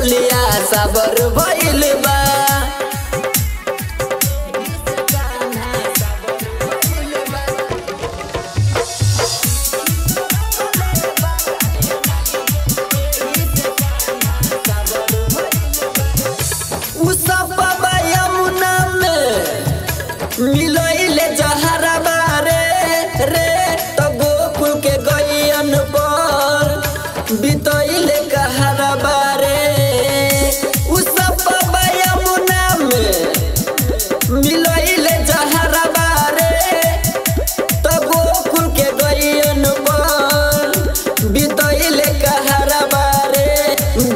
कलिया सबर भइल बा। मिलोइले जहरा बारे रे तो गोकुल के गईन पर बितोइले कहरा बारे उसपा यमुना में मिलोइले जहरा बारे तो गोकुल के गईन पर बितोइले कहरा बारे।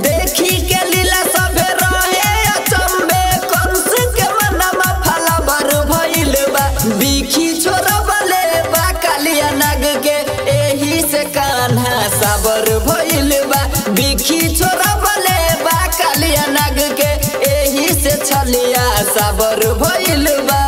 देखी के लीला सभे रहे अचंबे कंस के मनवा फला भर भइल बा। बिखी छोरबले बा कालिया नाग के एही से कान्हा साबर भइल बा। बिखी छोरबले बा कालिया नाग के एही से छलिया साबर भइल बा।